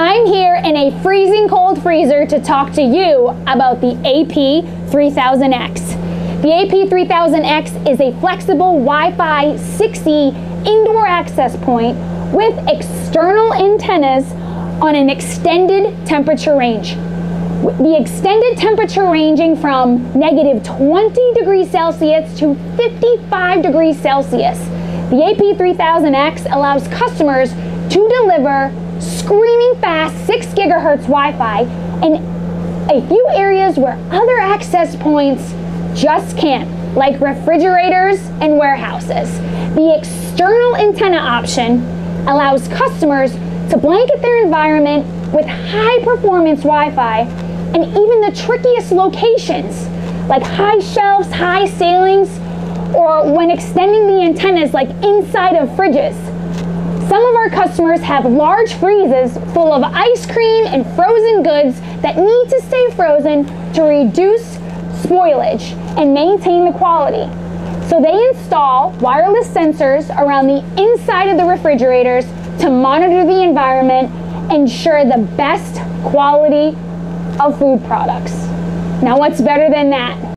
I'm here in a freezing cold freezer to talk to you about the AP3000X. The AP3000X is a flexible Wi-Fi 6E indoor access point with external antennas on an extended temperature range. The extended temperature ranging from negative 20 degrees Celsius to 55 degrees Celsius. The AP3000X allows customers to deliver screaming fast 6 gigahertz Wi-Fi in a few areas where other access points just can't, like refrigerators and warehouses. The external antenna option allows customers to blanket their environment with high-performance Wi-Fi and even the trickiest locations, like high shelves, high ceilings, or when extending the antennas, like inside of fridges. Some of our customers have large freezers full of ice cream and frozen goods that need to stay frozen to reduce spoilage and maintain the quality. So they install wireless sensors around the inside of the refrigerators to monitor the environment, ensure the best quality of food products. Now, what's better than that?